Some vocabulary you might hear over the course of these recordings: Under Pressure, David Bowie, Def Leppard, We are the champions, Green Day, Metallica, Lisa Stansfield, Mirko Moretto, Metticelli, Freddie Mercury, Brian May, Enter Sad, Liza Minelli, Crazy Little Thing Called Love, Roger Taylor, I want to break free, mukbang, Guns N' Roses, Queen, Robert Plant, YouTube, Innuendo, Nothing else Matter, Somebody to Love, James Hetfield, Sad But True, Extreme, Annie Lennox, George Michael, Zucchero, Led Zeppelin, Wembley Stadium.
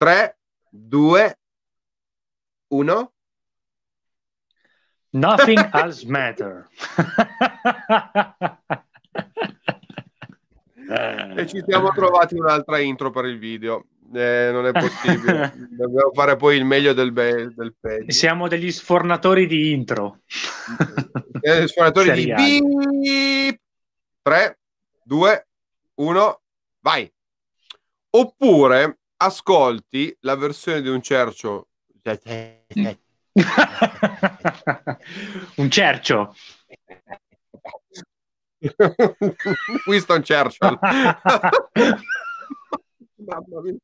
3, 2, 1. Nothing else matter. E ci siamo trovati un'altra intro per il video. Non è possibile. Dobbiamo fare poi il meglio del peggio. Siamo degli sfornatori di intro. Sfornatori seriali. Di 3, 2, 1, vai. Oppure ascolti la versione di un cercio. Un cercio. Winston Churchill. Mamma mia.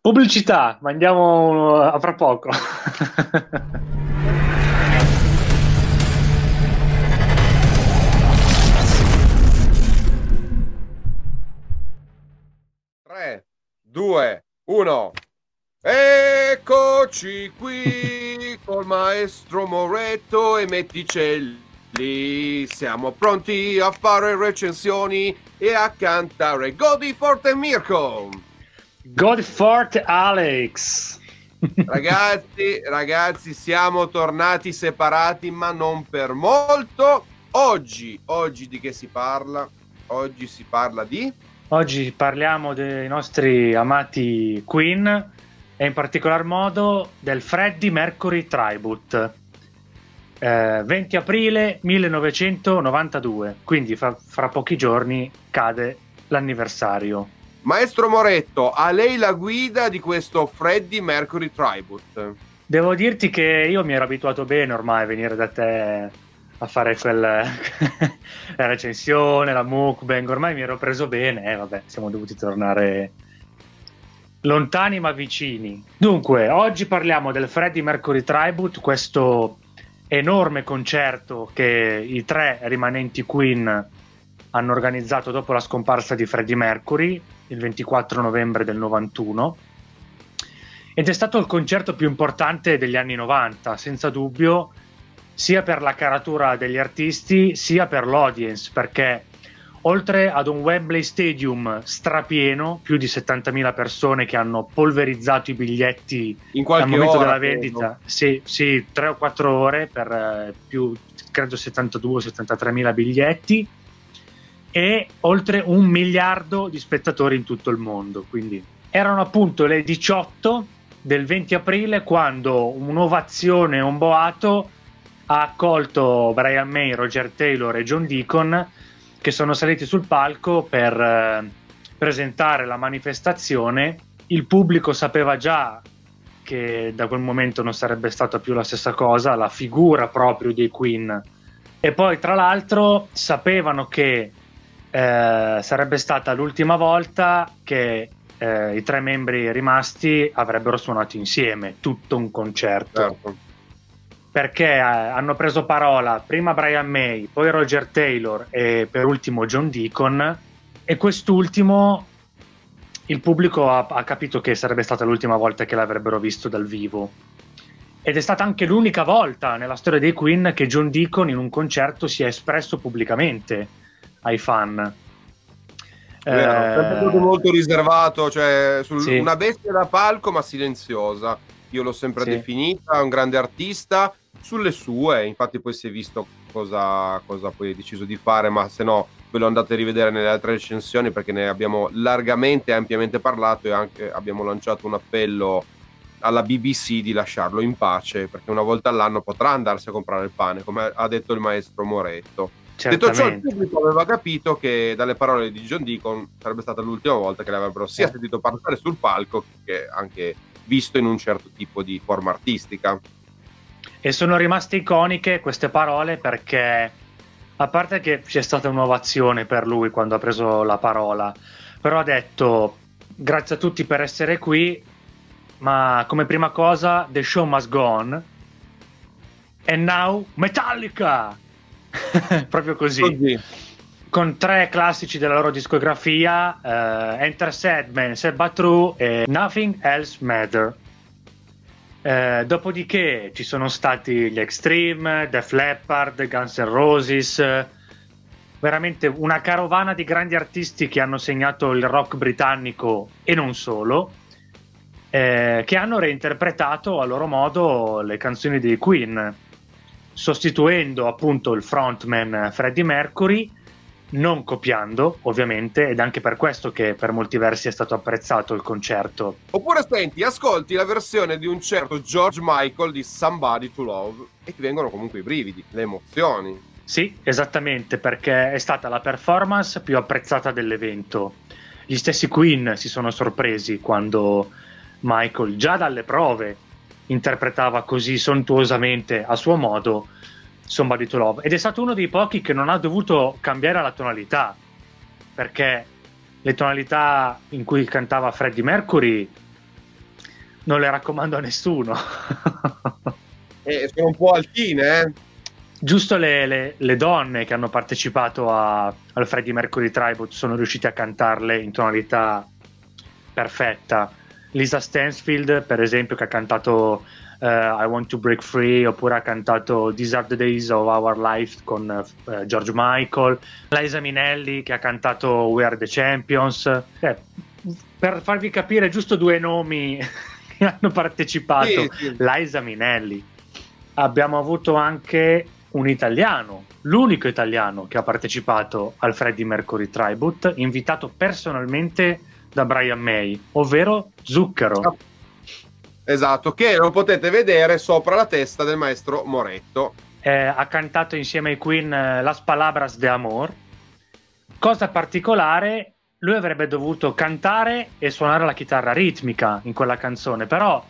Pubblicità, ma andiamo a fra poco. Tre, due, uno. Eccoci qui col maestro Moretto e Metticelli. Lì siamo pronti a fare recensioni e a cantare. Godi forte Mirko, godi forte Alex. Ragazzi, siamo tornati separati, ma non per molto. Oggi di che si parla? Oggi parliamo dei nostri amati Queen e in particolar modo del Freddie Mercury Tribute. 20 aprile 1992, quindi fra pochi giorni cade l'anniversario. Maestro Moretto, a lei la guida di questo Freddie Mercury Tribute. Devo dirti che io mi ero abituato bene ormai a venire da te a fare la recensione, la mukbang, ormai mi ero preso bene, vabbè, siamo dovuti tornare lontani ma vicini. Dunque, oggi parliamo del Freddie Mercury Tribute, questo enorme concerto che i tre rimanenti Queen hanno organizzato dopo la scomparsa di Freddie Mercury il 24 novembre del 91, ed è stato il concerto più importante degli anni 90, senza dubbio, sia per la caratura degli artisti sia per l'audience, perché oltre ad un Wembley Stadium strapieno, più di 70.000 persone che hanno polverizzato i biglietti al momento della vendita, sì, 3 o 4 ore per più, credo, 72-73.000 biglietti, e oltre 1 miliardo di spettatori in tutto il mondo. Quindi erano appunto le 18 del 20 aprile quando un'ovazione, un boato, ha accolto Brian May, Roger Taylor e John Deacon, che sono saliti sul palco per presentare la manifestazione. Il pubblico sapeva già che da quel momento non sarebbe stata più la stessa cosa, la figura proprio dei Queen, e poi tra l'altro sapevano che sarebbe stata l'ultima volta che i tre membri rimasti avrebbero suonato insieme tutto un concerto. Certo. Perché hanno preso parola prima Brian May, poi Roger Taylor e per ultimo John Deacon, e quest'ultimo il pubblico ha capito che sarebbe stata l'ultima volta che l'avrebbero visto dal vivo, ed è stata anche l'unica volta nella storia dei Queen che John Deacon in un concerto si è espresso pubblicamente ai fan. È stato molto riservato, cioè sì, una bestia da palco ma silenziosa, io l'ho sempre definita, un grande artista sulle sue. Infatti poi si è visto cosa poi ha deciso di fare, ma se no ve lo andate a rivedere nelle altre recensioni, perché ne abbiamo largamente e ampiamente parlato, e anche abbiamo lanciato un appello alla BBC di lasciarlo in pace, perché una volta all'anno potrà andarsi a comprare il pane, come ha detto il maestro Moretto. Certamente. Detto ciò, il pubblico aveva capito che dalle parole di John Deacon sarebbe stata l'ultima volta che l'avrebbero sia sentito parlare sul palco che anche visto in un certo tipo di forma artistica. E sono rimaste iconiche queste parole perché, a parte che c'è stata un'ovazione per lui quando ha preso la parola, però ha detto: grazie a tutti per essere qui, ma come prima cosa the show must go on, and now Metallica. Proprio così, con tre classici della loro discografia, Enter Sad, Sad But True e Nothing Else Matter. Dopodiché ci sono stati gli Extreme, Def Leppard, Guns N' Roses, veramente una carovana di grandi artisti che hanno segnato il rock britannico e non solo. che hanno reinterpretato a loro modo le canzoni dei Queen, sostituendo appunto il frontman Freddie Mercury, non copiando ovviamente, ed anche per questo che per molti versi è stato apprezzato il concerto. Oppure senti, ascolti la versione di un certo George Michael di Somebody to Love e ti vengono comunque i brividi, le emozioni. Sì, esattamente, perché è stata la performance più apprezzata dell'evento. Gli stessi Queen si sono sorpresi quando Michael, già dalle prove, interpretava così sontuosamente a suo modo Somebody to Love, ed è stato uno dei pochi che non ha dovuto cambiare la tonalità, perché le tonalità in cui cantava Freddie Mercury non le raccomando a nessuno. Sono un po' altine, eh? Giusto le donne che hanno partecipato al Freddie Mercury Tribute sono riuscite a cantarle in tonalità perfetta. Lisa Stansfield, per esempio, che ha cantato I want to break free, oppure ha cantato These are the days of our life con George Michael. Liza Minelli, che ha cantato We are the champions. Per farvi capire giusto due nomi che hanno partecipato. Sì, sì. Liza Minelli. Abbiamo avuto anche un italiano, l'unico italiano che ha partecipato al Freddie Mercury Tribute, invitato personalmente da Brian May, ovvero Zucchero. Ah. Esatto, che lo potete vedere sopra la testa del maestro Moretto. Ha cantato insieme ai Queen Las Palabras de Amor. Cosa particolare, lui avrebbe dovuto cantare e suonare la chitarra ritmica in quella canzone, però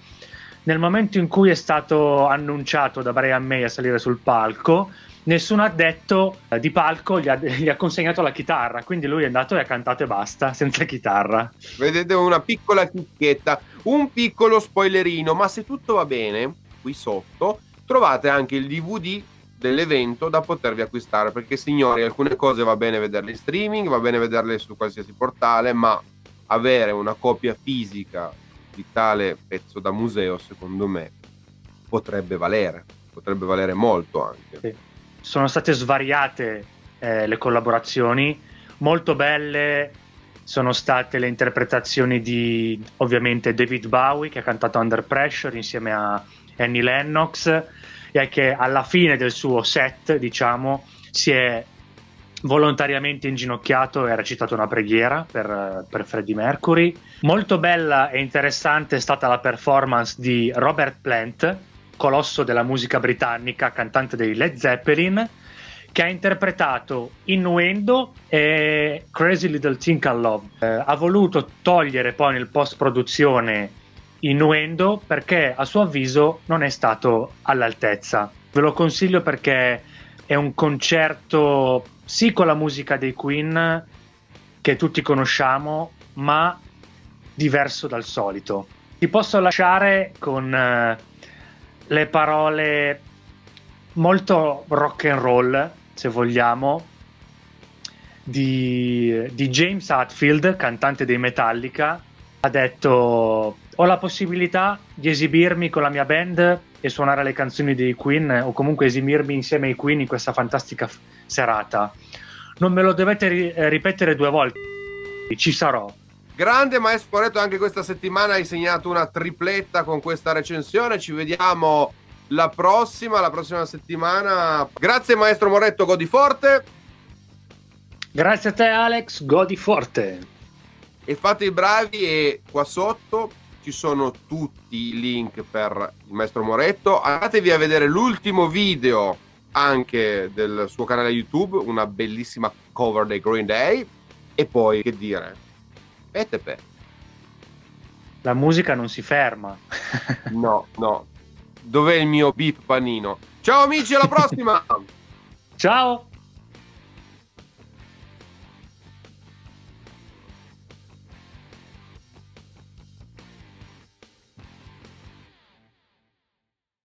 nel momento in cui è stato annunciato da Brian May a salire sul palco, nessun addetto di palco gli ha consegnato la chitarra, quindi lui è andato e ha cantato e basta, senza chitarra. Vedete una piccola chicchetta, un piccolo spoilerino, ma se tutto va bene, qui sotto trovate anche il DVD dell'evento da potervi acquistare, perché signori, alcune cose va bene vederle in streaming, va bene vederle su qualsiasi portale, ma avere una copia fisica di tale pezzo da museo, secondo me, potrebbe valere molto anche. Sì. Sono state svariate le collaborazioni, molto belle sono state le interpretazioni di ovviamente David Bowie, che ha cantato Under Pressure insieme a Annie Lennox, e che alla fine del suo set, diciamo, si è volontariamente inginocchiato e ha recitato una preghiera per Freddie Mercury. Molto bella e interessante è stata la performance di Robert Plant, colosso della musica britannica, cantante dei Led Zeppelin, che ha interpretato Innuendo e Crazy Little Thing Called Love. Ha voluto togliere poi nel post-produzione Innuendo perché a suo avviso non è stato all'altezza. Ve lo consiglio perché è un concerto sì con la musica dei Queen che tutti conosciamo, ma diverso dal solito. Ti posso lasciare con le parole molto rock and roll, se vogliamo, di James Hetfield, cantante dei Metallica. Ha detto: ho la possibilità di esibirmi con la mia band e suonare le canzoni dei Queen, o comunque esibirmi insieme ai Queen in questa fantastica serata. Non me lo dovete ripetere due volte, ci sarò. Grande maestro Moretto, anche questa settimana hai segnato una tripletta con questa recensione. Ci vediamo la prossima settimana. Grazie maestro Moretto, godi forte. Grazie a te Alex, godi forte. E fate i bravi, e qua sotto ci sono tutti i link per il maestro Moretto. Andatevi a vedere l'ultimo video anche del suo canale YouTube, una bellissima cover dei Green Day. E poi che dire? La musica non si ferma. No. Dov'è il mio beep panino? Ciao amici, alla prossima. Ciao.